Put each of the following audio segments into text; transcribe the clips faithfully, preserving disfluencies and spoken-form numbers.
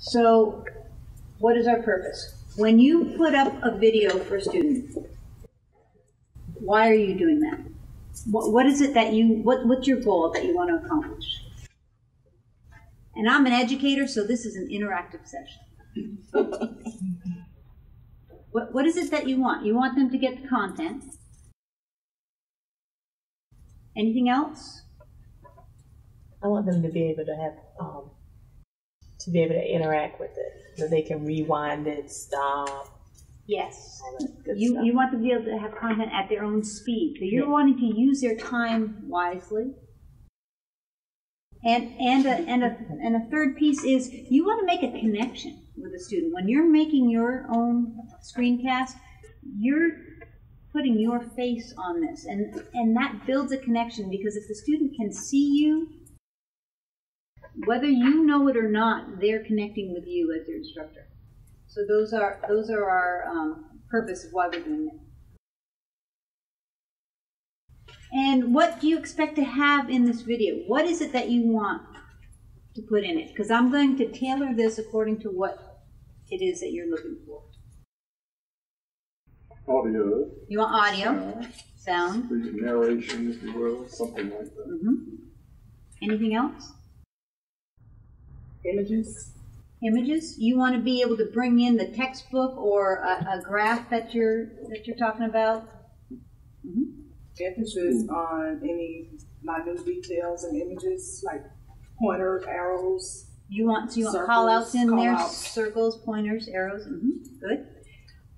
So what is our purpose? When you put up a video for a student, why are you doing that? What, what is it that you, what, what's your goal that you want to accomplish? And I'm an educator, so this is an interactive session. What, what is it that you want? You want them to get the content. Anything else? I want them to be able to have, um, to be able to interact with it, so they can rewind it, stop. Yes. You, you want them to be able to have content at their own speed. So you're yeah. wanting to use their time wisely. And, and, a, and, a, and a third piece is you want to make a connection with a student. When you're making your own screencast, you're putting your face on this. And, and that builds a connection, because if the student can see you, whether you know it or not, they're connecting with you as their instructor. So those are, those are our um, purpose of why we're doing it. And what do you expect to have in this video? What is it that you want to put in it? Because I'm going to tailor this according to what it is that you're looking for. Audio. You want audio, sound. sound. Narration, if you will, something like that. Mm-hmm. Anything else? Images. Images. You want to be able to bring in the textbook or a, a graph that you're that you're talking about. Mm-hmm. Emphasis on any minute details and images, like pointers, arrows. You want so you circles, want call outs in call there, out. circles, pointers, arrows. Mm-hmm. Good.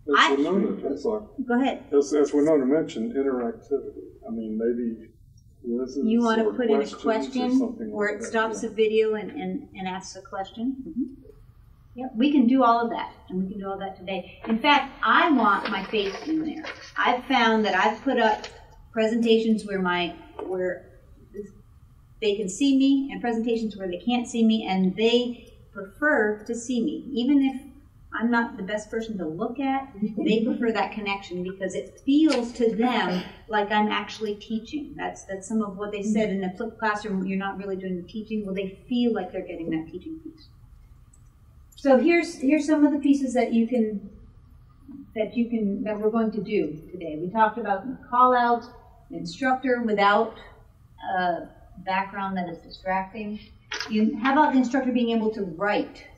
As I, Winona, I'm sorry. Go ahead. As, as Winona mentioned, interactivity. I mean, maybe. You want to put in a question where it stops the video and, and, and asks a question. Mm-hmm. Yep, we can do all of that, and we can do all that today. In fact, I want my face in there. I've found that I've put up presentations where my where they can see me and presentations where they can't see me, and they prefer to see me. Even if I'm not the best person to look at, they prefer that connection because it feels to them like I'm actually teaching. That's, that's some of what they said in the flipped classroom, you're not really doing the teaching. Well, they feel like they're getting that teaching piece. So here's, here's some of the pieces that you can, that you can, that we're going to do today. We talked about call out, instructor without a background that is distracting. You, how about the instructor being able to write?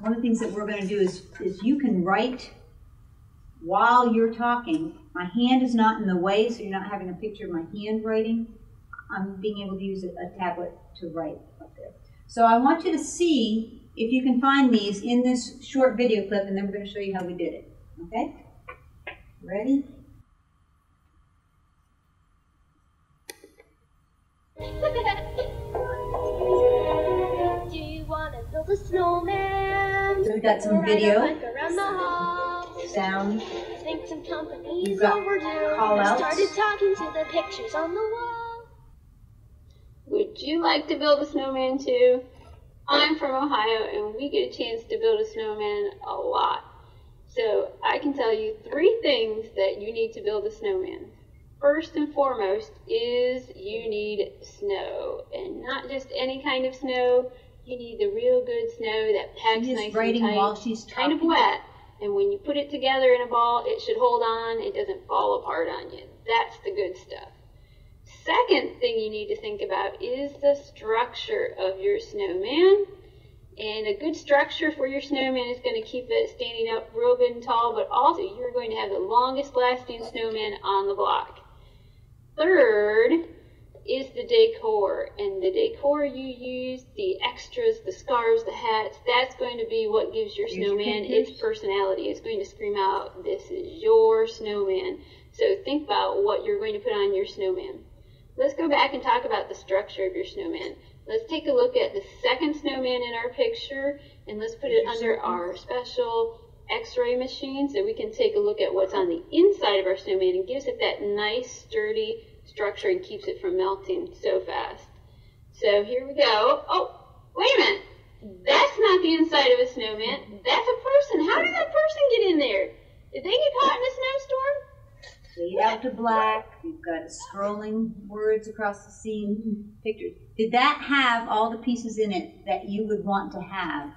One of the things that we're going to do is, is you can write while you're talking. My hand is not in the way, so you're not having a picture of my hand writing. I'm being able to use a, a tablet to write up there. So I want you to see if you can find these in this short video clip, and then we're going to show you how we did it. Okay? Ready? Do you want to build a snowman? So we've got some video, sound, we've got call-outs. Started talking to the pictures on the wall. Would you like to build a snowman too? I'm from Ohio and we get a chance to build a snowman a lot. So I can tell you three things that you need to build a snowman. First and foremost is you need snow, and not just any kind of snow. You need the real good snow that packs nice and tight, while she's kind of wet, and when you put it together in a ball, it should hold on, it doesn't fall apart on you. That's the good stuff. Second thing you need to think about is the structure of your snowman, and a good structure for your snowman is going to keep it standing up real good and tall, but also you're going to have the longest lasting snowman on the block. Third is the decor, and the decor you use, the extras, the scarves, the hats, that's going to be what gives your snowman its personality. It's going to scream out, this is your snowman. So think about what you're going to put on your snowman. Let's go back and talk about the structure of your snowman. Let's take a look at the second snowman in our picture, and let's put it under our special x-ray machine so we can take a look at what's on the inside of our snowman and gives it that nice, sturdy structure and keeps it from melting so fast. So here we go. Oh, wait a minute. That's not the inside of a snowman. That's a person. How did that person get in there? Did they get caught in a snowstorm? Fade out to black. You've got scrolling words across the scene. Pictures. Did that have all the pieces in it that you would want to have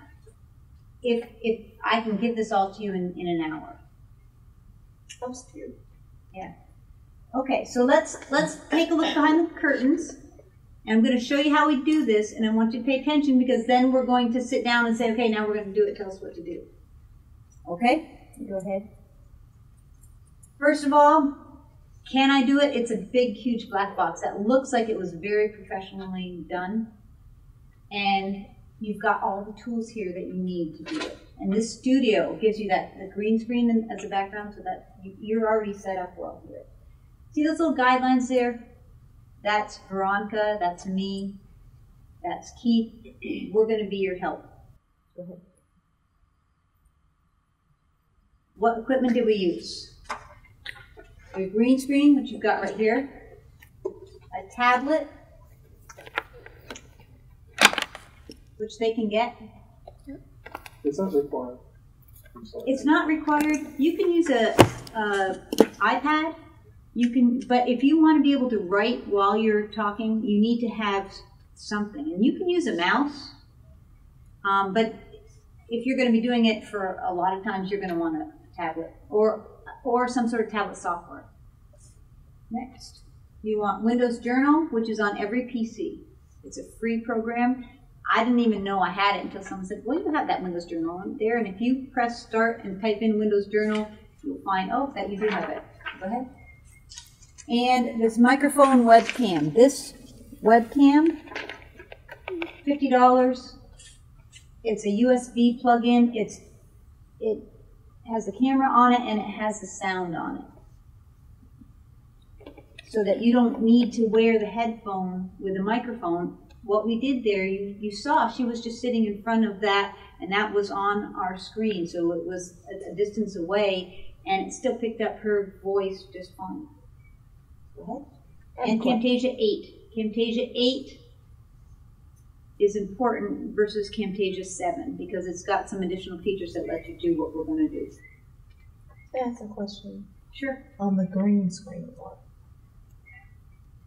if if I can give this all to you in, in an hour. Close to. Yeah. Okay, so let's let's take a look behind the curtains. And I'm going to show you how we do this, and I want you to pay attention, because then we're going to sit down and say, okay, now we're going to do it. Tell us what to do. Okay? Go ahead. First of all, can I do it? It's a big, huge black box that looks like it was very professionally done. And you've got all the tools here that you need to do it. And this studio gives you that the green screen as a background, so that you're already set up well here. See those little guidelines there? That's Veronica, that's me, that's Keith. We're going to be your help. Go ahead. What equipment did we use? Your green screen, which you've got right here, a tablet, which they can get. It's not required. It's not required. You can use a, a iPad. You can, but if you want to be able to write while you're talking, you need to have something. And you can use a mouse, um, but if you're going to be doing it for a lot of times, you're going to want a tablet or or some sort of tablet software. Next, you want Windows Journal, which is on every P C. It's a free program. I didn't even know I had it until someone said, well, you have that Windows Journal on there. And if you press start and type in Windows Journal, you'll find, oh, that you do have it. Go ahead. And this microphone webcam. This webcam, fifty dollars. It's a U S B plug-in. It's it has the camera on it and it has the sound on it, so that you don't need to wear the headphone with a microphone. What we did there, you, you saw she was just sitting in front of that, and that was on our screen, so it was a, a distance away, and it still picked up her voice just fine. And Camtasia eight. Camtasia eight is important versus Camtasia seven, because it's got some additional features that let you do what we're going to do. That's a question. Sure. On the green screen one.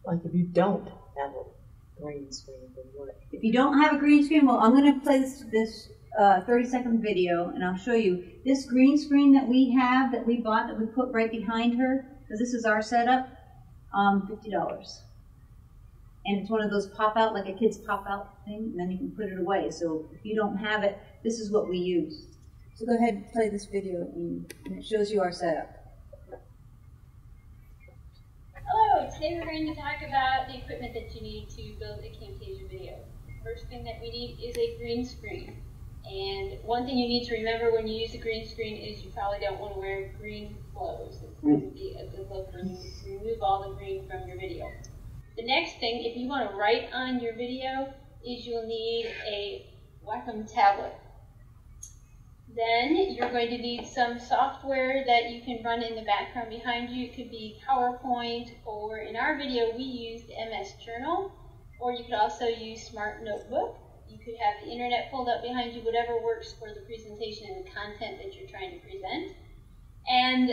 Like if you don't have a green screen, then what? If you don't have a green screen, well, I'm going to play this, this uh, thirty second video, and I'll show you. This green screen that we have, that we bought, that we put right behind her, because this is our setup, Um, fifty dollars. And it's one of those pop out, like a kid's pop out thing, and then you can put it away. So if you don't have it, this is what we use. So go ahead and play this video, and it shows you our setup. Hello, today we're going to talk about the equipment that you need to build a Camtasia video. First thing that we need is a green screen. And one thing you need to remember when you use a green screen is you probably don't want to wear green clothes. It's going to be a good look when you remove all the green from your video. The next thing, if you want to write on your video, is you'll need a Wacom tablet. Then you're going to need some software that you can run in the background behind you. It could be PowerPoint, or in our video we used M S Journal, or you could also use Smart Notebook. You could have the internet pulled up behind you, whatever works for the presentation and the content that you're trying to present. And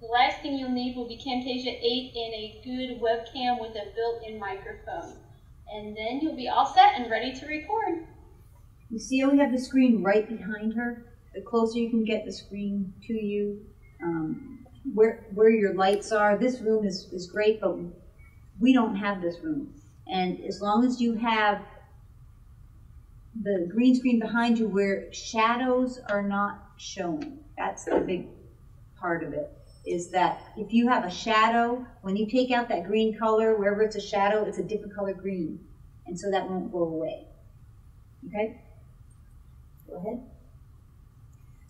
the last thing you'll need will be Camtasia eight and a good webcam with a built-in microphone. And then you'll be all set and ready to record. You see how we have the screen right behind her? The closer you can get the screen to you, um, where, where your lights are. This room is, is great, but we don't have this room. And as long as you have the green screen behind you where shadows are not shown. That's the big part of it, is that if you have a shadow, when you take out that green color, wherever it's a shadow, it's a different color green. And so that won't go away. Okay? Go ahead.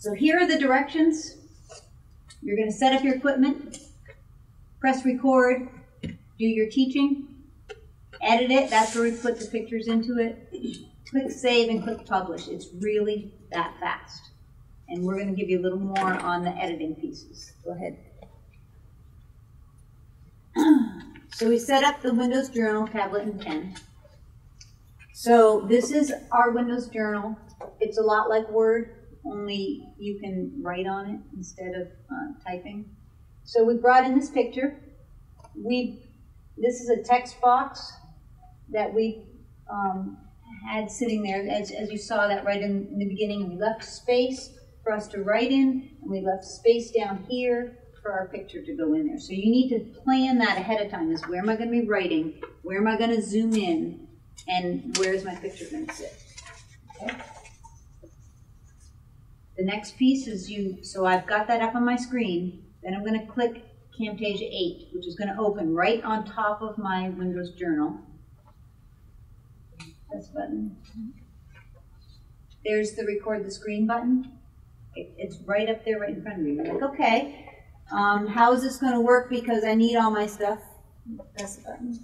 So here are the directions. You're going to set up your equipment, press record, do your teaching, edit it. That's where we put the pictures into it. Click save and click publish. It's really that fast. And we're going to give you a little more on the editing pieces. Go ahead. So we set up the Windows Journal tablet and pen. So this is our Windows Journal. It's a lot like Word, only you can write on it instead of uh, typing. So we brought in this picture. We, this is a text box that we um, had sitting there, as, as you saw that right in, in the beginning, and we left space for us to write in, and we left space down here for our picture to go in there. So you need to plan that ahead of time, is where am I going to be writing, where am I going to zoom in, and where is my picture going to sit? Okay. The next piece is you, so I've got that up on my screen, then I'm going to click Camtasia eight, which is going to open right on top of my Windows Journal. This button. There's the record the screen button. It, it's right up there, right in front of me. You're like, okay, um, how is this going to work, because I need all my stuff? Press the button.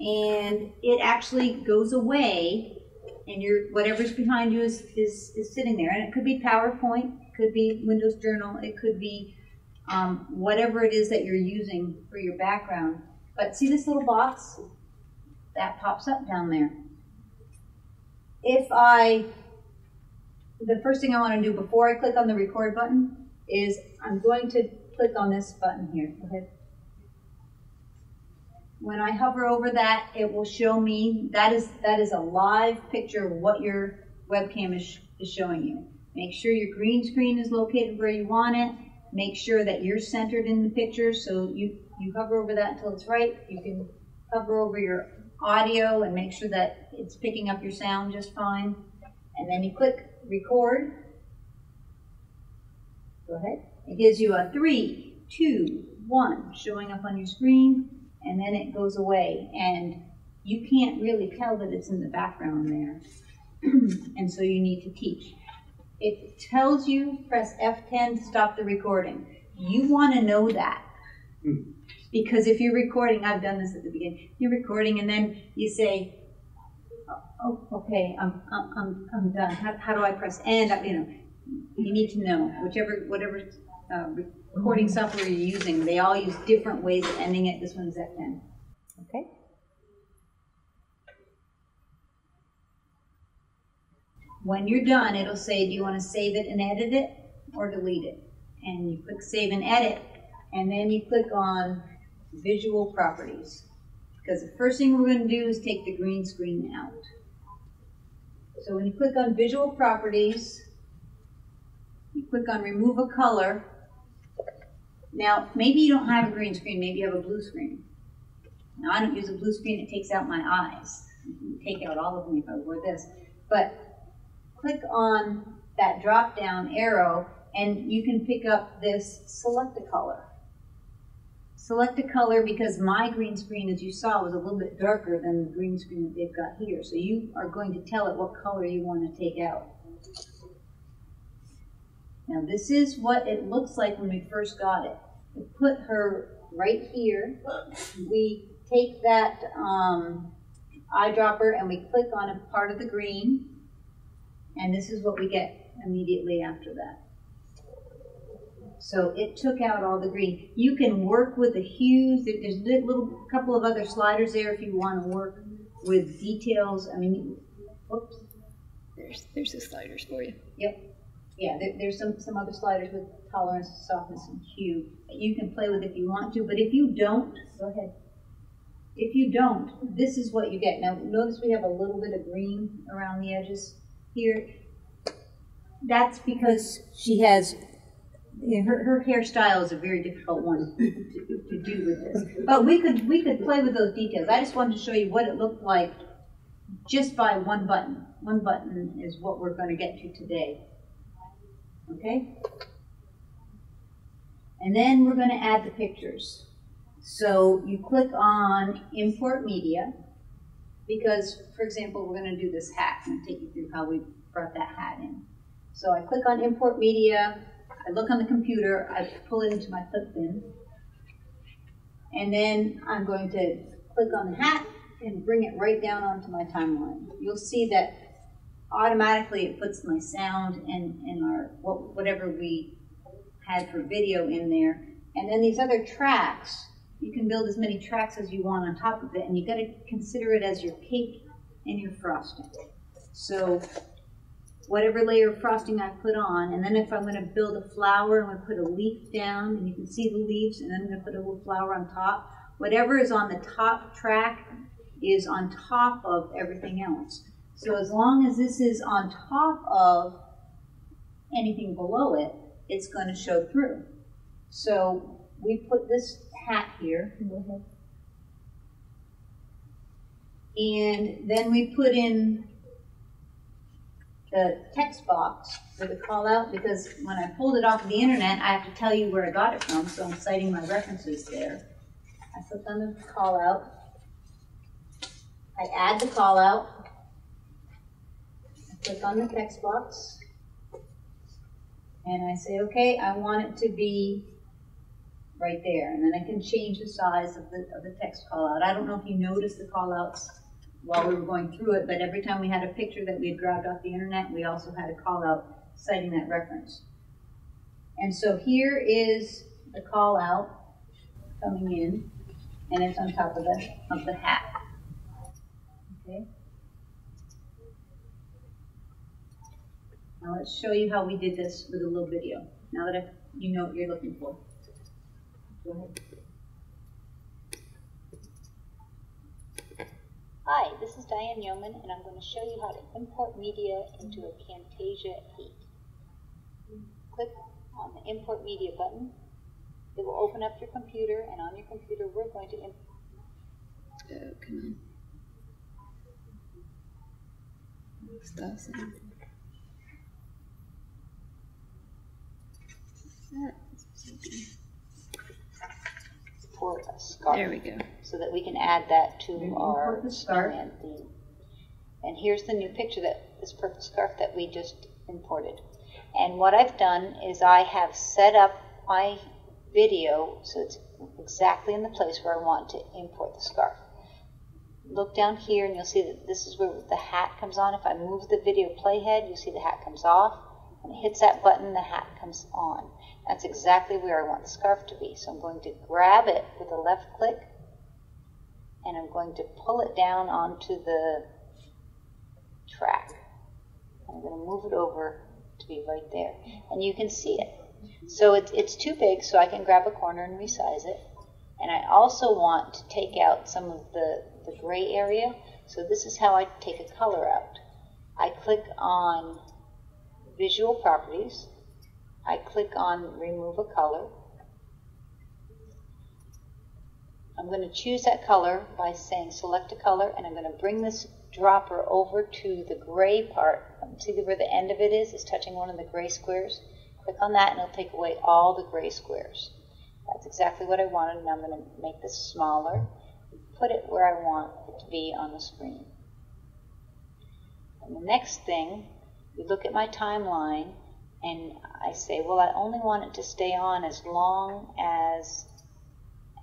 And it actually goes away, and your whatever's behind you is, is, is sitting there. And it could be PowerPoint, it could be Windows Journal, it could be um, whatever it is that you're using for your background. But see this little box? That pops up down there. If I, the first thing I want to do before I click on the record button is I'm going to click on this button here. Go ahead. When I hover over that, it will show me, that is, that is a live picture of what your webcam is, is showing you. Make sure your green screen is located where you want it. Make sure that you're centered in the picture, so you, you hover over that until it's right. You can hover over your audio and make sure that it's picking up your sound just fine. And then you click record. Go ahead. It gives you a three, two, one showing up on your screen, and then it goes away. And you can't really tell that it's in the background there. And so you need to teach. It tells you press F ten to stop the recording. You want to know that. Mm. Because if you're recording, I've done this at the beginning, you're recording and then you say, oh, okay, I'm, I'm, I'm done. How, how do I press end? You know, you need to know. Whichever, whatever uh, recording software you're using, they all use different ways of ending it. This one's F ten. Okay. When you're done, it'll say, do you want to save it and edit it or delete it? And you click save and edit, and then you click on visual properties, because the first thing we're going to do is take the green screen out. So when you click on visual properties, you click on remove a color. Now maybe you don't have a green screen, maybe you have a blue screen. Now I don't use a blue screen, it takes out my eyes. You can take out all of them if I wore this. But click on that drop down arrow and you can pick up this select a color. Select a color, because my green screen, as you saw, was a little bit darker than the green screen that they've got here. So you are going to tell it what color you want to take out. Now this is what it looks like when we first got it. We put her right here. We take that um, eyedropper and we click on a part of the green. And this is what we get immediately after that. So it took out all the green. You can work with the hues. There's a little couple of other sliders there if you want to work with details. I mean, whoops. There's, there's the sliders for you. Yep. Yeah, there, there's some, some other sliders with tolerance, softness, and hue that you can play with if you want to. But if you don't, go ahead. If you don't, this is what you get. Now, notice we have a little bit of green around the edges here. That's because she has... Her, her hairstyle is a very difficult one to, to do with this. But we could, we could play with those details. I just wanted to show you what it looked like just by one button. One button is what we're going to get to today. Okay? And then we're going to add the pictures. So you click on Import Media, because, for example, we're going to do this hat. I'm going to take you through how we brought that hat in. So I click on Import Media. I look on the computer, I pull it into my clip bin, and then I'm going to click on the hat and bring it right down onto my timeline. You'll see that automatically it puts my sound and, and our whatever we had for video in there. And then these other tracks, you can build as many tracks as you want on top of it, and you've got to consider it as your cake and your frosting. So whatever layer of frosting I put on, and then if I'm going to build a flower, I'm going to put a leaf down, and you can see the leaves, and then I'm going to put a little flower on top. Whatever is on the top track is on top of everything else. So as long as this is on top of anything below it, it's going to show through. So we put this hat here. Mm-hmm. And then we put in the text box for the call out, because when I pulled it off the internet, I have to tell you where I got it from, so I'm citing my references there. I click on the call out. I add the call out. I click on the text box. And I say, okay, I want it to be right there. And then I can change the size of the, of the text callout. I don't know if you noticed the callouts while we were going through it, but every time we had a picture that we had grabbed off the internet, we also had a callout citing that reference. And so here is the callout coming in, and it's on top of the, of the hat. Okay. Now let's show you how we did this with a little video, now that I, you know what you're looking for. Go ahead. Hi, this is Diane Yeoman, and I'm going to show you how to import media into a Camtasia eight. Click on the Import Media button. It will open up your computer, and on your computer we're going to import. Oh, come on. Stop saying. Import a SCORM. There we go. So that we can add that to we our the scarf. And, the, and here's the new picture, that this purple scarf that we just imported. And what I've done is I have set up my video so it's exactly in the place where I want to import the scarf. Look down here and you'll see that this is where the hat comes on. If I move the video playhead, you'll see the hat comes off. When it hits that button, the hat comes on. That's exactly where I want the scarf to be. So I'm going to grab it with a left click, and I'm going to pull it down onto the track. I'm going to move it over to be right there. And you can see it. So it's, it's too big, so I can grab a corner and resize it. And I also want to take out some of the, the gray area. So this is how I take a color out. I click on Visual Properties. I click on Remove a Color. I'm going to choose that color by saying Select a Color, and I'm going to bring this dropper over to the gray part. See where the end of it is? It's touching one of the gray squares. Click on that and it'll take away all the gray squares. That's exactly what I wanted, and I'm going to make this smaller. Put it where I want it to be on the screen. And the next thing, you look at my timeline, and I say, well, I only want it to stay on as long as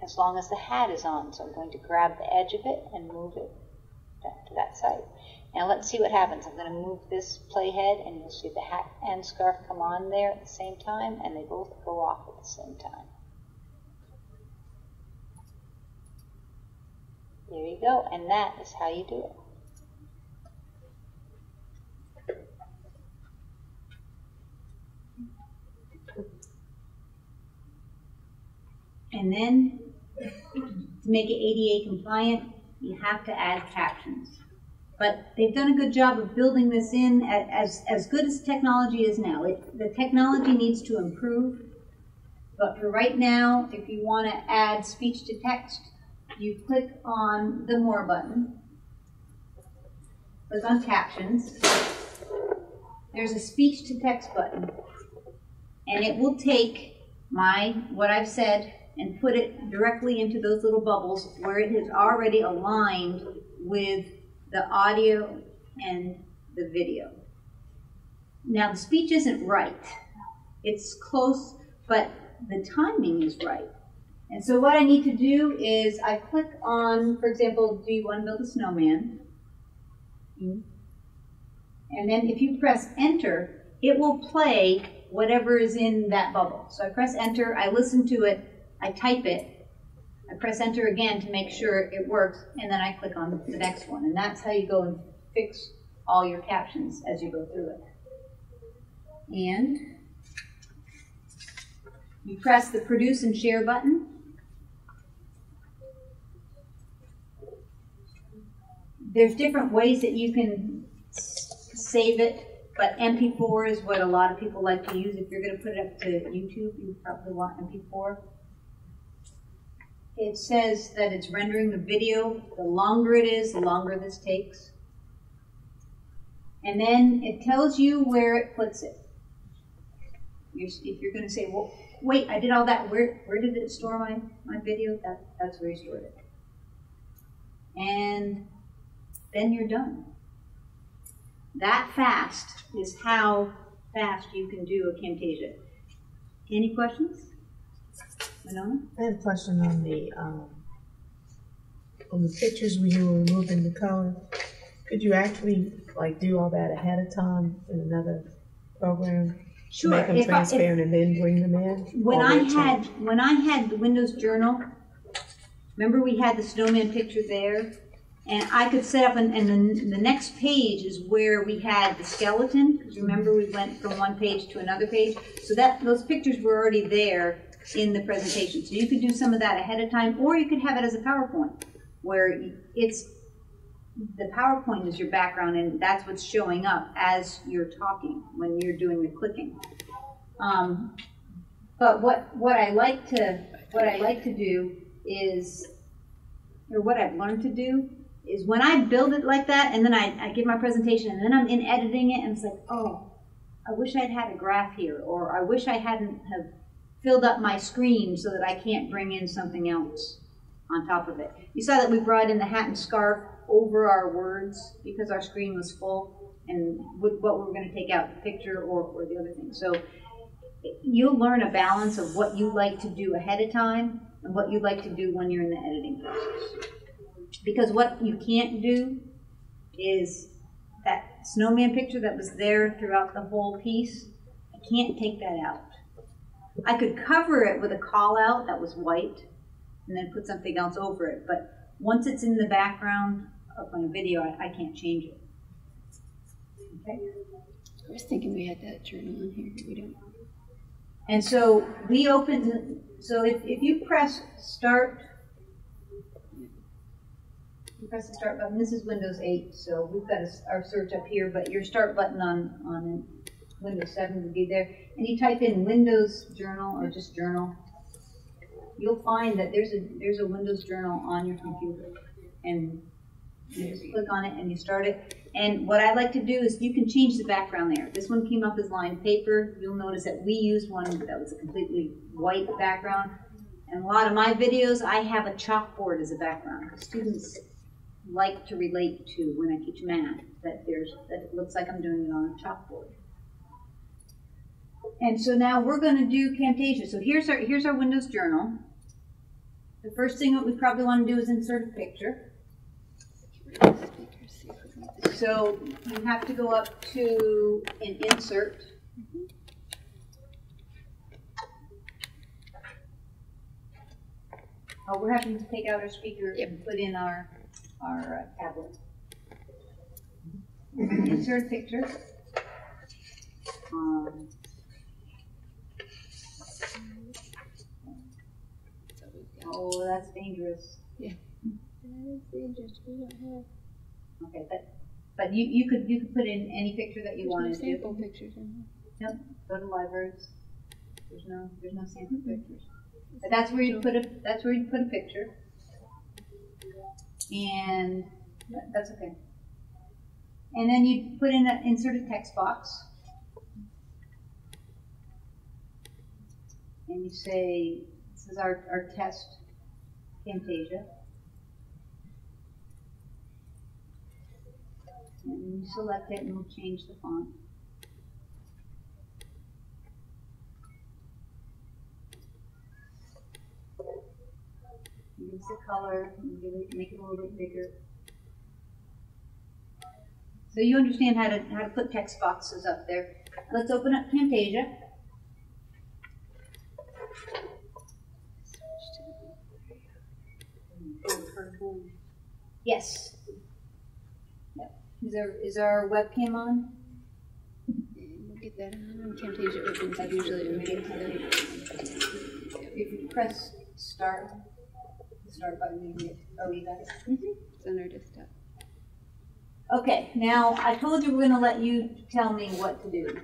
as long as the hat is on. So I'm going to grab the edge of it and move it back to that side. Now let's see what happens. I'm going to move this playhead, and you'll see the hat and scarf come on there at the same time, and they both go off at the same time. There you go, and that is how you do it. And then, to make it A D A compliant, you have to add captions. But they've done a good job of building this in. As, as good as technology is now, it, the technology needs to improve. But for right now, if you want to add speech to text, you click on the More button. Click on Captions. There's a speech to text button. And it will take my, what I've said, and put it directly into those little bubbles where it is already aligned with the audio and the video. Now the speech isn't right. It's close, but the timing is right. And so what I need to do is I click on, for example, do you want to build a snowman? And then if you press enter, it will play whatever is in that bubble. So I press enter, I listen to it, I type it, I press enter again to make sure it works, and then I click on the next one. And that's how you go and fix all your captions as you go through it. And you press the produce and share button. There's different ways that you can save it. But M P four is what a lot of people like to use. If you're going to put it up to YouTube, you probably want M P four. It says that it's rendering the video. The longer it is, the longer this takes. And then it tells you where it puts it. You're, if you're going to say, well, wait, I did all that. Where, where did it store my, my video? That, that's where you stored it. And then you're done. That fast is how fast you can do a Camtasia. Any questions? Winona? I have a question on the um, on the pictures when you were removing the color. Could you actually like do all that ahead of time in another program? Sure. Make them if transparent I, if, and then bring them in. When I had time? when I had the Windows Journal, remember we had the snowman picture there. And I could set up, an, and then the next page is where we had the skeleton. Because remember, we went from one page to another page. So that those pictures were already there in the presentation. So you could do some of that ahead of time, or you could have it as a PowerPoint, where it's the PowerPoint is your background, and that's what's showing up as you're talking when you're doing the clicking. Um, but what what I like to what I like to do is, or what I've learned to do. Is when I build it like that, and then I, I give my presentation, and then I'm in editing it, and it's like, oh, I wish I'd had a graph here, or I wish I hadn't have filled up my screen so that I can't bring in something else on top of it. You saw that we brought in the hat and scarf over our words because our screen was full, and with what we were going to take out, the picture or, or the other thing. So you'll learn a balance of what you like to do ahead of time and what you like to do when you're in the editing process. Because what you can't do is that snowman picture that was there throughout the whole piece, I can't take that out. I could cover it with a call out that was white and then put something else over it. But once it's in the background of my video, I, I can't change it. Okay? I was thinking we had that journal in here, but we don't. And so we opened, so if, if you press start, press the start button. This is Windows eight, so we've got a, our search up here, but your start button on, on Windows seven would be there. And you type in Windows Journal or just Journal. You'll find that there's a, there's a Windows Journal on your computer. And you just click on it and you start it. And what I like to do is you can change the background there. This one came up as lined paper. You'll notice that we used one that was a completely white background. And a lot of my videos, I have a chalkboard as a background. Students like to relate to when I teach math, that there's that it looks like I'm doing it on a chalkboard. And so now we're going to do Camtasia. So here's our here's our Windows Journal. The first thing that we probably want to do is insert a picture. So you have to go up to an insert. Mm-hmm. Oh, we're having to take out our speaker, yep, and put in our our uh, tablet. Insert picture. Um, oh, that's dangerous. Yeah. That is dangerous. We don't have. Okay, but but you you could you could put in any picture that you wanted to. Sample pictures in here. Yep. Go to libraries. There's no there's no sample mm-hmm. pictures. But that's where you put a that's where you put a picture. And that's okay. And then you put in a, insert a text box. And you say, this is our, our test Camtasia. And you select it and we'll change the font. Use the color, make it a little bit bigger. So you understand how to how to put text boxes up there. Let's open up Camtasia. Yes. Is our is our webcam on? We'll get that on. Camtasia opens up usually immediately. If you press start. Start button, you can get, oh, you got it? Mm-hmm. It's on our desktop. Okay, now I told you we're going to let you tell me what to do.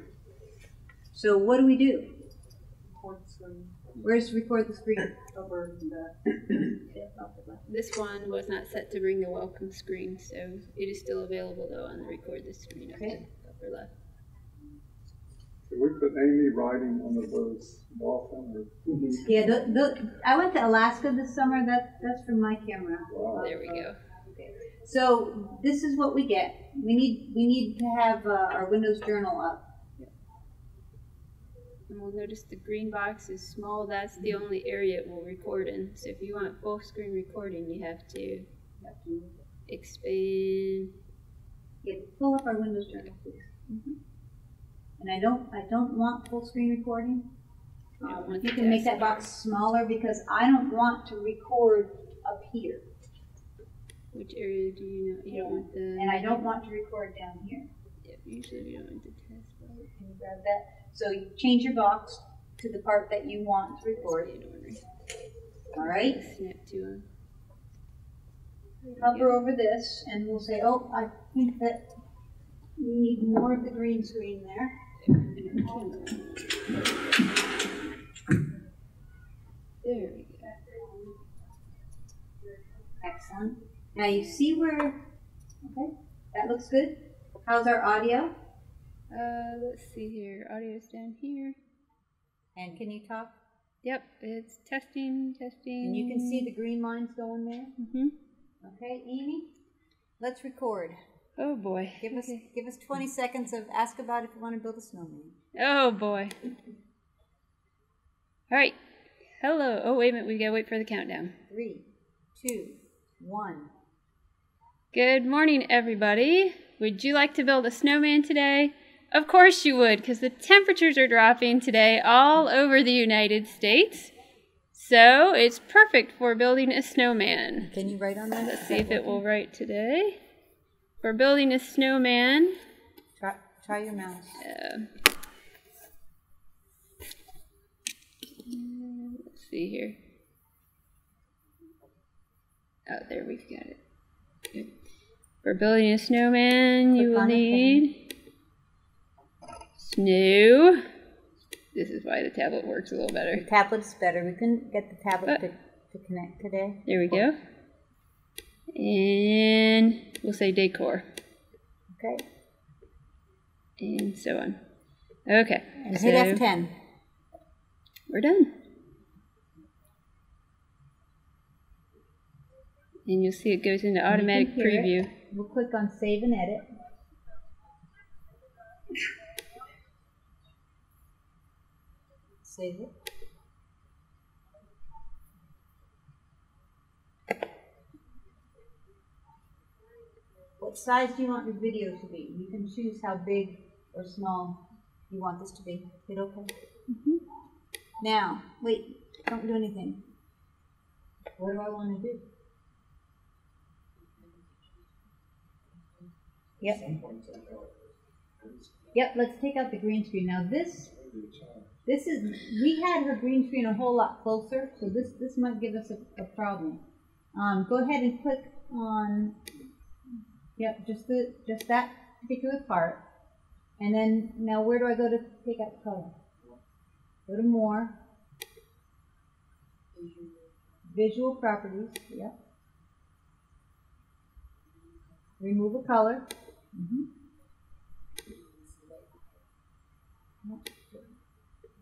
So what do we do? Record the screen. Where's record the screen? Over the This one was not set to bring the welcome screen, so it is still available though on the record the screen. Okay. Upper left. Should we put Amy writing one of those welcome? Yeah, the, the, I went to Alaska this summer. That, that's from my camera. Wow. There we go. So this is what we get. We need we need to have uh, our Windows Journal up. And we'll notice the green box is small. That's the only area it will record in. So if you want full screen recording, you have to expand. Yeah, pull up our Windows Journal, please. Mm-hmm. And I don't I don't want full screen recording. You, um, you can make that box smaller because I don't want to record up here. Which area do you know? You don't want the and I don't want to record down here. Yeah, usually we don't want the taskbar. Can you grab that? So you change your box to the part that you want to record. All right. Snap to hover over this, and we'll say, "Oh, I think that we need more of the green screen there." There we go. Excellent. Now you see where, okay, that looks good. How's our audio? Uh, let's see here, audio's down here. And can you talk? Yep, it's testing, testing. And you can see the green lines going there? Mm-hmm. Okay, Amy, let's record. Oh boy. Give us, okay. give us twenty seconds of ask about if you want to build a snowman. Oh boy. All right, hello. Oh, wait a minute, we gotta wait for the countdown. Three, two, one. Good morning, everybody. Would you like to build a snowman today? Of course you would, because the temperatures are dropping today all over the United States. So it's perfect for building a snowman. Can you write on that? Let's see if it will write today. For building a snowman. Try, try your mouse. Uh, let's see here. Oh, there we've got it. Good. For building a snowman, Click you will need snow. This is why the tablet works a little better. The tablet's better. We couldn't get the tablet oh. to, to connect today. There we go. And we'll say decor. Okay. And so on. Okay. And so hit F ten. We're done. And you'll see it goes into automatic preview. It. We'll click on save and edit. Save it. What size do you want your video to be? You can choose how big or small you want this to be. Hit OK. Mm-hmm. Now, wait, don't do anything. What do I want to do? Yep. Yep, let's take out the green screen. Now this, this is, we had her green screen a whole lot closer, so this, this might give us a, a problem. Um, go ahead and click on, yep, just the, just that particular part. And then, now where do I go to take out the color? Go to more. Visual properties, yep. Remove a color. Mm-hmm.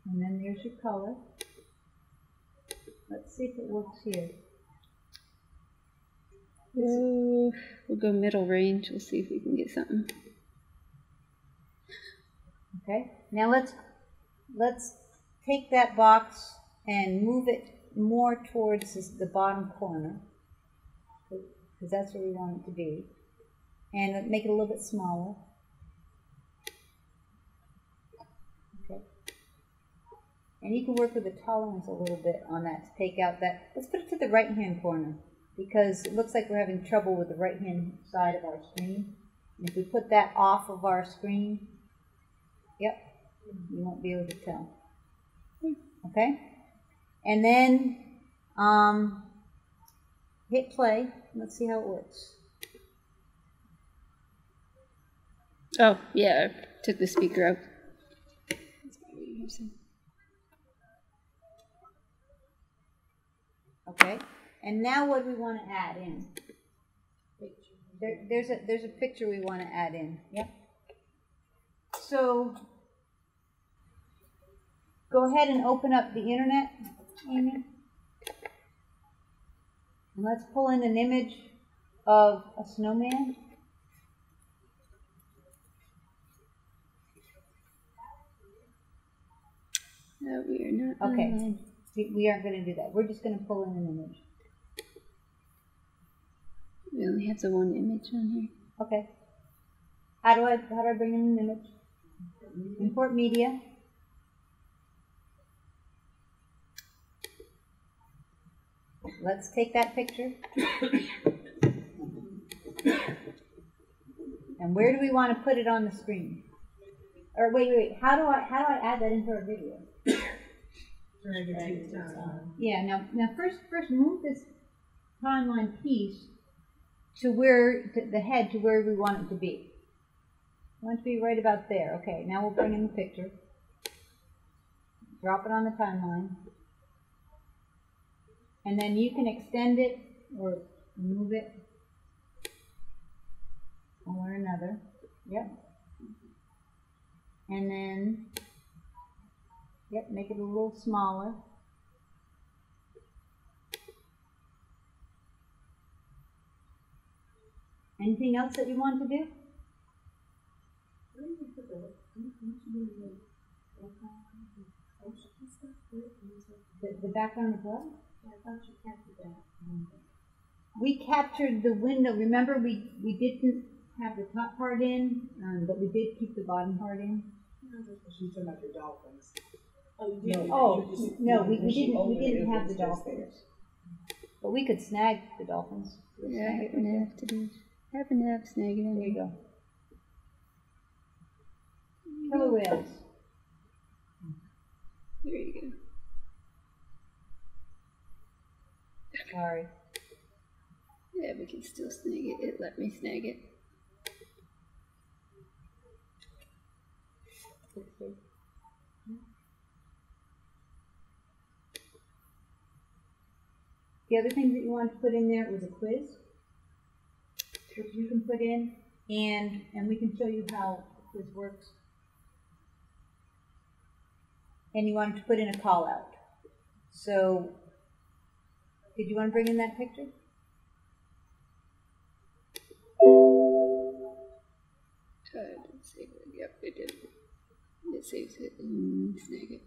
And then there's your color. Let's see if it works here. Uh, we'll go middle range. We'll see if we can get something. Okay. Now let's let's take that box and move it more towards the bottom corner, because that's where we want it to be. And make it a little bit smaller. Okay. And you can work with the tolerance a little bit on that to take out that. Let's put it to the right-hand corner because it looks like we're having trouble with the right-hand side of our screen. And if we put that off of our screen, yep, you won't be able to tell. Okay? And then um, hit play. Let's see how it works. Oh, yeah, I took the speaker out. Okay, and now what do we want to add in? There, there's a there's a picture we want to add in. Yep. So go ahead and open up the internet, Amy, and let's pull in an image of a snowman. No, we are not. Okay. Online. We aren't going to do that. We're just going to pull in an image. We only have the one image on here. Okay. How do I how do I bring in an image? Import media. Let's take that picture. And where do we want to put it on the screen? Or wait, wait. How do I how do I add that into our video? Yeah, now now first first move this timeline piece to where to the head to where we want it to be. I want it to be right about there. Okay, now we'll bring in the picture. Drop it on the timeline. And then you can extend it or move it one or another. Yep. And then Yep, make it a little smaller. Anything else that you want to do? The, the background of what? I thought you captured that. We captured the window. Remember, we, we didn't have the top part in, um, but we did keep the bottom part in. She's talking about the dolphins. Oh, you didn't. Oh, you just, no, we, we didn't. We didn't have the dolphins, but we could snag the dolphins. Yeah, I happen to have to do. Happen to have snag it. There you go. Killer whales. There you go. Sorry. Yeah, we can still snag it. It let me snag it. The other thing that you want to put in there was a quiz, which you can put in, and and we can show you how the quiz works. And you wanted to put in a call out. So, did you want to bring in that picture? I didn't save it. Yep, it did. It saves it and snag it.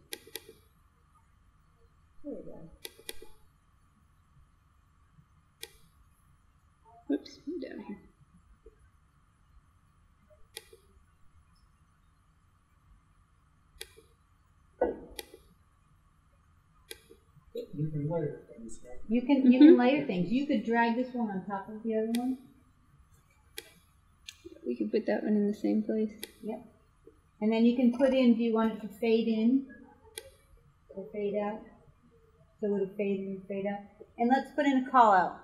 There we go. Oops, I'm down here. You can layer things, right? You can you can layer things. You could drag this one on top of the other one. We can put that one in the same place. Yep. And then you can put in, do you want it to fade in or fade out? So it'll fade in, fade out. And let's put in a call out.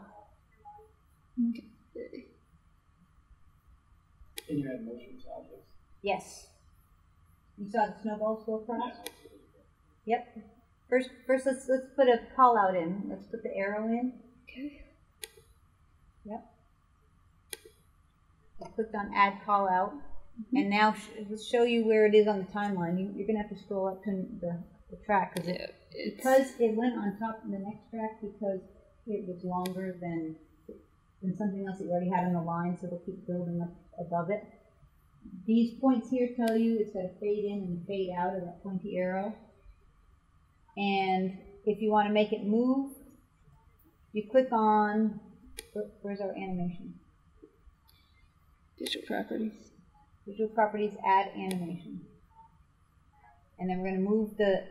Okay. Can you add motion to objects? Yes. You saw the snowballs go across? Yep. First first let's let's put a call out in. Let's put the arrow in. Okay. Yep. I clicked on add call out. Mm-hmm. And now sh let's show you where it is on the timeline. You, you're going to have to scroll up to the, the track cause it, yeah, because it went on top of the next track because it was longer than, than something else that you already had on the line, so it'll keep building up above it. These points here tell you it's going to fade in and fade out of that pointy arrow. And if you want to make it move, you click on, where, where's our animation? Visual properties. Visual properties, add animation, and then we're going to move the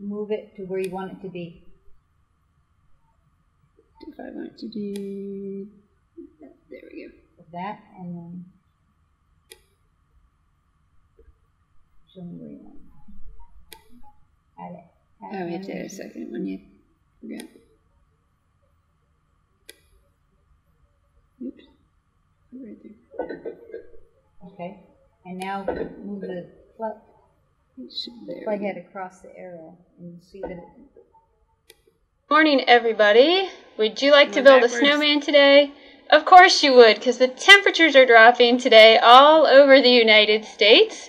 move it to where you want it to be. If I want to do that, there we go. That and then show me where you want it. Add it. Add oh, wait, there's a second one. Yeah, forgot. Oops, right there. Okay, And now move the plug, plug head across the arrow and see that it... Morning, everybody. Would you like We're to build backwards. a snowman today? Of course you would, because the temperatures are dropping today all over the United States.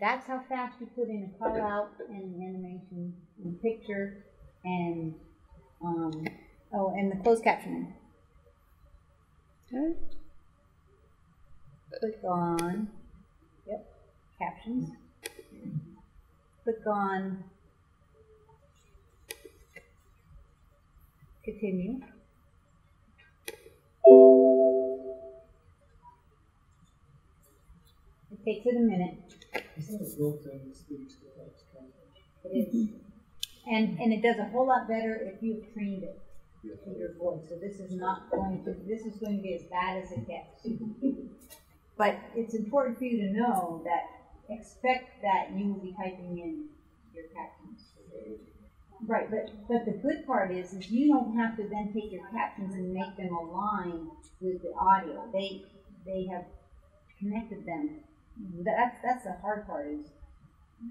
That's how fast you put in a call out and an animation and picture and, um, oh, and the closed captioning. Okay. Click on, yep, captions. Click on continue. It takes it a minute. It is. And and it does a whole lot better if you've trained it in your voice. So this is not going to this is going to be as bad as it gets. But it's important for you to know that expect that you will be typing in your captions. Right, but, but the good part is, is you don't have to then take your captions and make them align with the audio. They they have connected them. That's that's the hard part is,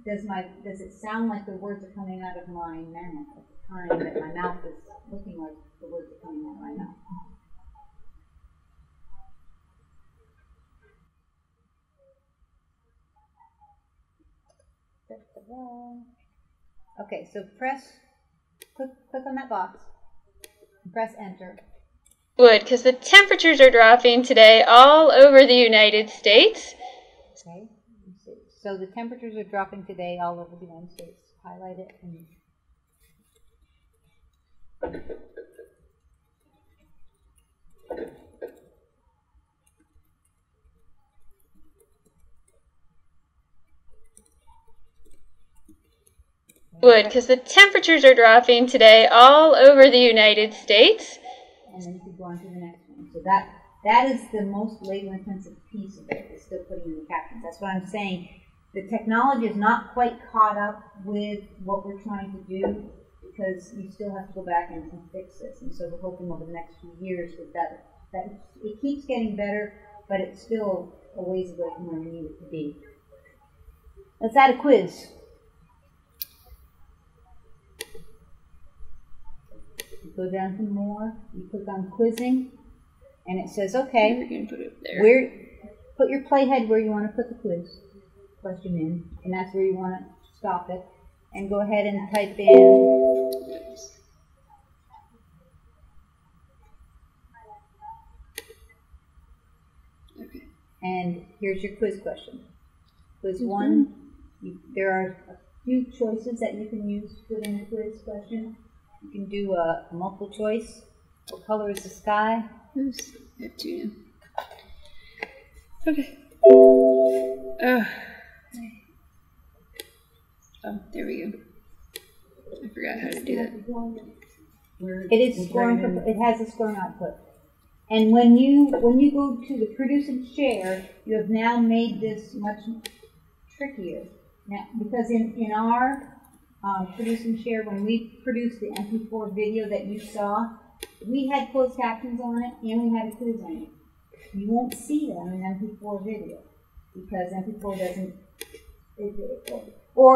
does my does it sound like the words are coming out of my mouth at the time that my mouth is looking like the words are coming out of my mouth? Okay, so press, click, click on that box, and press enter. Good, because the temperatures are dropping today all over the United States. Okay, so the temperatures are dropping today all over the United States. Highlight it and... Good, because the temperatures are dropping today all over the United States. And then you can go on to the next one. So that that is the most labor-intensive piece of it, is still putting in the captions. That's what I'm saying. The technology is not quite caught up with what we're trying to do because you still have to go back and fix this. And so we're hoping over the next few years that that, that it keeps getting better, but it's still a ways away from where we need it to be. Let's add a quiz. Go down to more, you click on quizzing, and it says, okay, you can put it there. Where, put your playhead where you want to put the quiz question in, and that's where you want to stop it. And go ahead and type in, okay. And here's your quiz question. Quiz mm-hmm. one, you, there are a few choices that you can use to put in the quiz question. You can do a multiple choice. What color is the sky? Oops, I have two now. Okay. Oh. Oh, there we go. I forgot how to do that. It is scoring. It has a scoring output. And when you when you go to the produce and share, you have now made this much trickier. Now, because in in our Um, produce and share, when we produced the M P four video that you saw, we had closed captions on it and we had a quiz on it. You won't see that in an M P four video because M P four doesn't, or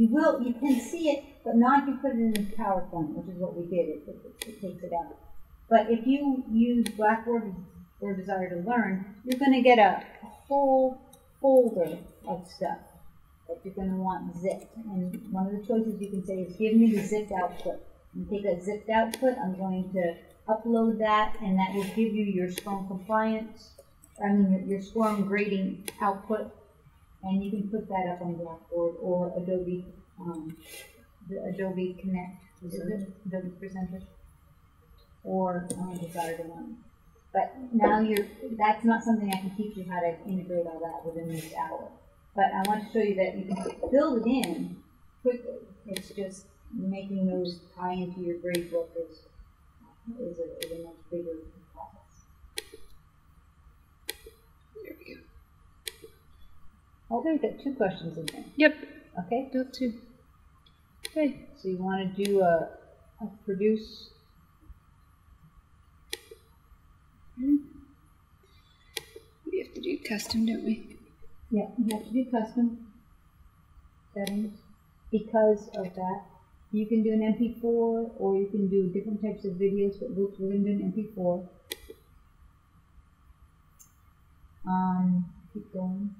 you will, you can see it, but not if you put it in PowerPoint, which is what we did. It, it, it takes it out. But if you use Blackboard or Desire to Learn, you're going to get a whole folder of stuff that you're going to want zipped. And one of the choices you can say is give me the zipped output. And take a zipped output, I'm going to upload that, and that will give you your SCORM compliance, I mean your SCORM grading output, and you can put that up on Blackboard or Adobe, um, the Adobe Connect, Adobe Presenter, or um, Desire to Learn. But now you're, that's not something I can teach you how to integrate all that within this hour. But I want to show you that you can build it in quickly. It's just making those tie into your grade book is, is, a, is a much bigger process. There we go. Oh, we've got two questions in there. Yep. Okay. Do two. Okay. So you want to do a, a produce. We have to do custom, don't we? Yeah, you have to do custom settings because of that. You can do an M P four, or you can do different types of videos, but we're going to do an M P four. Um, keep going.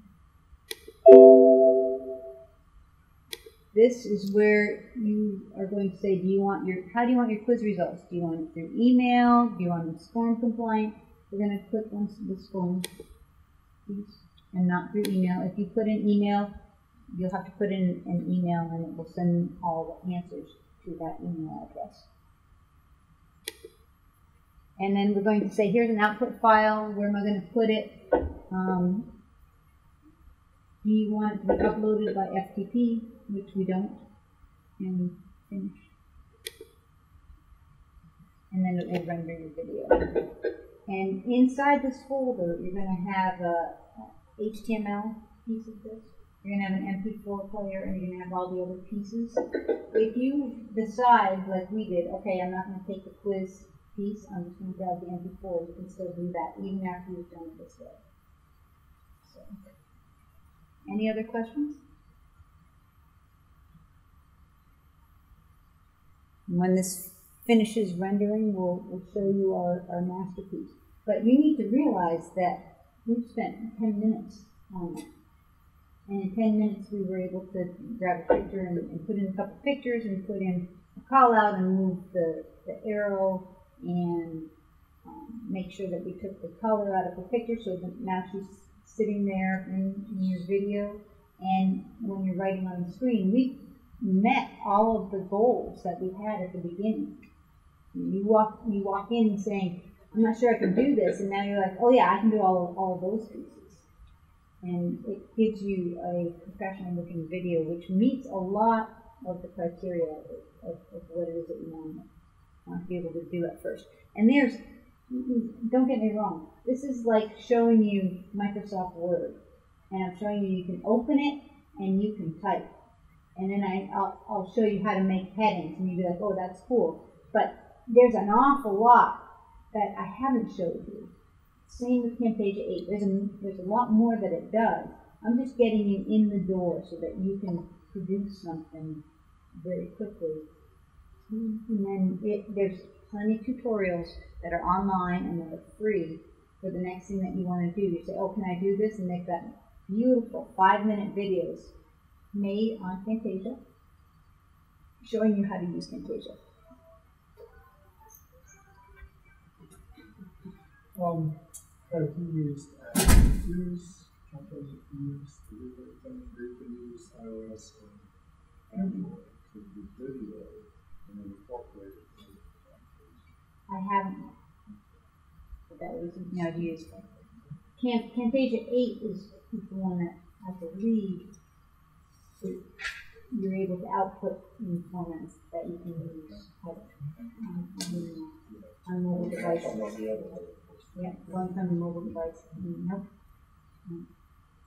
This is where you are going to say, do you want your, how do you want your quiz results? Do you want them through email? Do you want them SCORM compliant? We're going to click on the SCORM piece and not through email. If you put in email, you'll have to put in an email and it will send all the answers to that email address. And then we're going to say, here's an output file. Where am I going to put it? Um, do you want it to be uploaded by F T P? Which we don't. And finish. And then it will render your video. And inside this folder, you're going to have a H T M L piece of this. You're going to have an M P four player, and you're going to have all the other pieces. If you decide, like we did, okay, I'm not going to take the quiz piece, I'm just going to grab the M P four, you can still do that, even after you've done it this way. So, any other questions? When this finishes rendering, we'll, we'll show you our, our masterpiece. But you need to realize that we've spent ten minutes on it. And in ten minutes, we were able to grab a picture and, and put in a couple pictures and put in a call out and move the, the arrow and um, make sure that we took the color out of the picture so that now she's sitting there in, in your video. And when you're writing on the screen, we met all of the goals that we had at the beginning. You walk, you walk in saying, I'm not sure I can do this. And now you're like, oh yeah, I can do all, all of those pieces. And it gives you a professional looking video which meets a lot of the criteria of, of, of what it is that you want, want to be able to do at first. And there's, don't get me wrong, this is like showing you Microsoft Word. And I'm showing you, you can open it and you can type. And then I, I'll, I'll show you how to make headings and you'll be like, oh, that's cool. But there's an awful lot that I haven't showed you. Same with Camtasia eight. There's a, there's a lot more that it does. I'm just getting you in the door so that you can produce something very quickly. And then it, there's plenty of tutorials that are online and that are free for the next thing that you want to do. You say, oh, can I do this? And they've got beautiful five-minute videos made on Camtasia showing you how to use Camtasia. Um, have you used apps to use, companies to use, they can use iOS or Android to do video and then incorporate it into the I haven't, but that was, you know, used. Camtasia eight is the one that I believe you're able to output in formats that you can use on, on mobile devices. Yeah, one time a mobile device. Mm-hmm. Nope. Mm-hmm.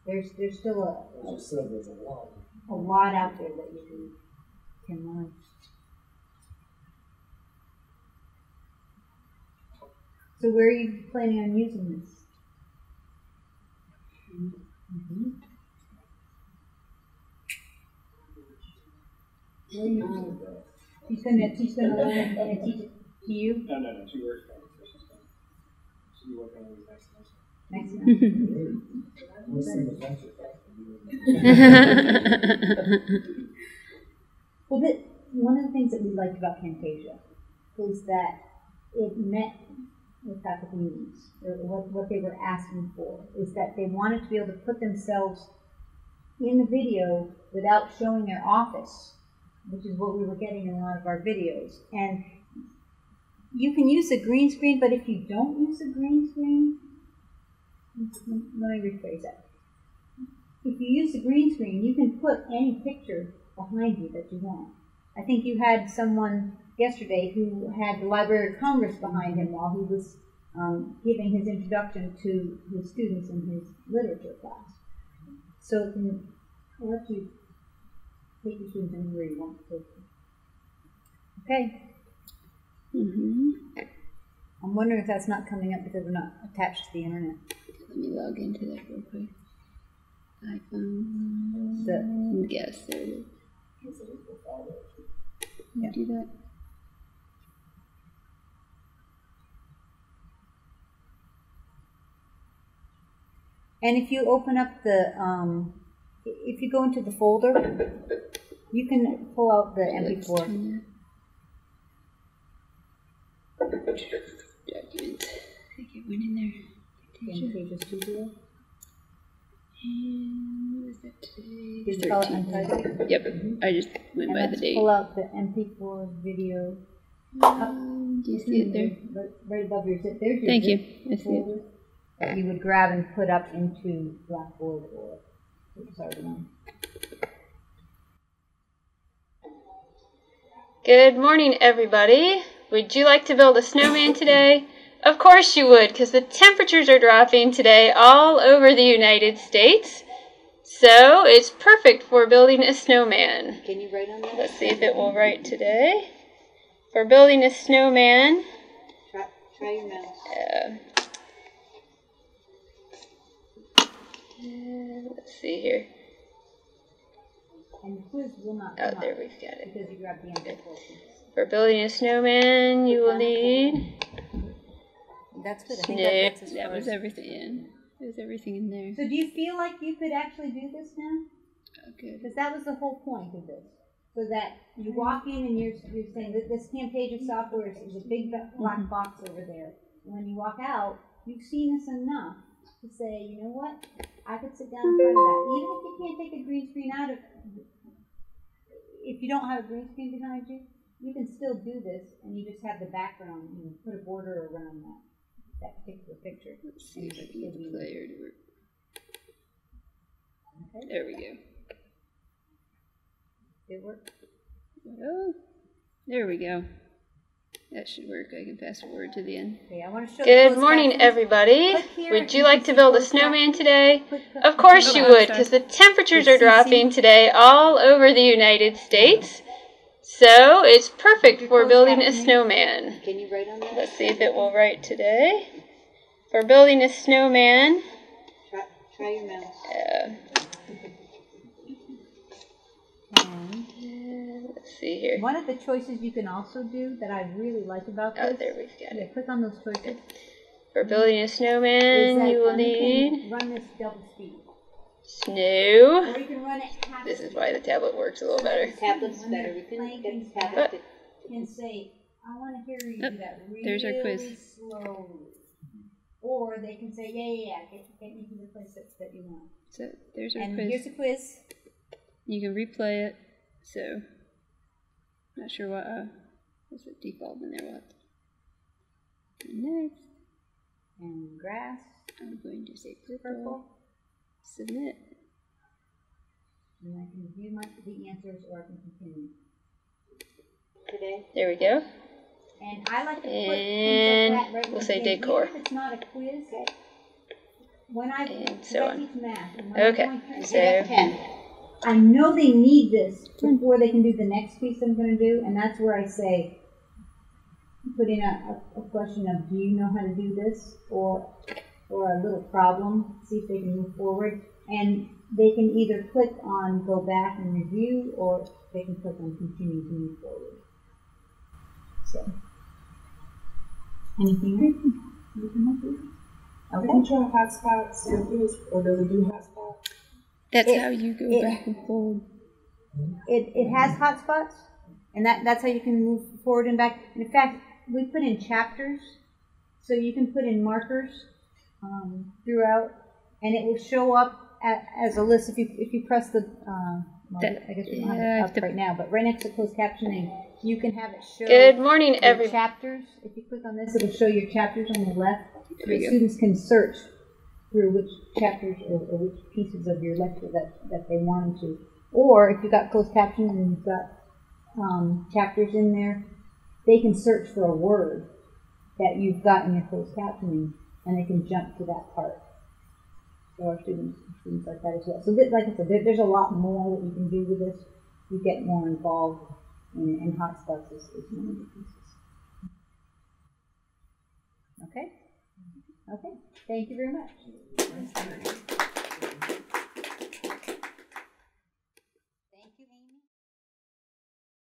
There's there's still a, a, As you said, there's a lot. A lot out there that you can can learn. So where are you planning on using this? Mm-hmm. Where are you going to go? She's going to teach them and teach it to you? No, no, no. She works on it. You work on these next month. Next month. Well, the, one of the things that we liked about Camtasia is that it met with faculty needs, or what, what they were asking for, is that they wanted to be able to put themselves in the video without showing their office, which is what we were getting in a lot of our videos. And you can use a green screen, but if you don't use a green screen, let me rephrase that. If you use a green screen, you can put any picture behind you that you want. I think you had someone yesterday who had the Library of Congress behind him while he was um, giving his introduction to his students in his literature class. So it can let you take your students anywhere you want to take them. Okay. Mm-hmm. I'm wondering if that's not coming up because we're not attached to the internet. Let me log into that real quick. iPhone. The, yes, there it is. Yeah. Do that. And if you open up the, um, if you go into the folder, you can pull out the M P four. Documents. I think it went in there. Camtasia Studio. And what is that today? Did you call it untitled? Yep, mm-hmm. I just went and by the date. Pull out the M P four video. Um, do you see it there? Right, right above your zip. There's your Thank zip you. I see it. That you would grab and put up into Blackboard or Desire to Learn. Good morning, everybody. Would you like to build a snowman today? Of course you would, because the temperatures are dropping today all over the United States. So it's perfect for building a snowman. Can you write on that? Let's see if it will write today. For building a snowman. Try, try your mouse. Uh, uh, let's see here. And the quiz will not come up. Oh, there we've got it. Because you grabbed the end. For building a snowman, you will need. That's good. I think that, that's that was everything in. There's everything in there. So do you feel like you could actually do this now? Okay. Because that was the whole point of this. So that you walk in and you're, you're saying that this Camtasia software is, is a big black box over there. And when you walk out, you've seen this enough to say, you know what? I could sit down in front of that. Even if you can't take a green screen out of it, if you don't have a green screen behind you, you can still do this, and you just have the background, and you put a border around that, that particular picture. Let's see if I can get the player to work. Okay. There we go. Did it work? Oh, there we go. That should work. I can fast forward to the end. Okay, I want to show Good morning, buttons. everybody. Would you like to build a snowman today? Of course you would, because the temperatures are dropping today all over the United States. So it's perfect for building a snowman. Can you write on that? Let's see if it will write today. For building a snowman. Try, try your mouse. Uh, and, uh, let's see here. One of the choices you can also do that I really like about this. Oh, there we go. Yeah, click on those choices. For building a snowman, you will need. Run this double speed. Snow. This is why the tablet works a little better. Tablet's better. We can get the tablet and say, I want to hear you do that really There's our quiz. slowly. Or they can say, yeah, yeah, yeah, get, get me to the place that, that you want. So there's our and quiz. And here's the quiz. You can replay it. So, not sure what, uh, what's the default in there? What? Next. And grass. I'm going to say purple. purple. Submit. And I can view my, the answers, or I can continue. Today. There we go. And I like to put and things like that right we'll say decor. Even if it's not a quiz. When I, and so I teach math. And when okay. I'm going to, so. ten, I know they need this before they can do the next piece I'm going to do, and that's where I say, put in a, a, a question of, do you know how to do this, or or a little problem, see if they can move forward. And they can either click on go back and review, or they can click on continue to move forward. So, anything else? Okay. Can you try hotspots, or does it do hotspots? That's it, how you go it, back and forward. It, it has hotspots, and that, that's how you can move forward and back. And in fact, we put in chapters, so you can put in markers Um, throughout, and it will show up at, as a list if you if you press the. Uh, well, that, I guess we don't have it up the, right now, but right next to closed captioning, you can have it show. Good morning, every chapters. If you click on this, it will show your chapters on the left. So students can search through which chapters or, or which pieces of your lecture that that they wanted to. Or if you got closed captioning and you've got um, chapters in there, they can search for a word that you've got in your closed captioning, and they can jump to that part. So our students, students like that as well. So like I said, there, there's a lot more that you can do with this. You get more involved, in, and hotspots is, is one of the pieces. Okay? Okay. Thank you very much.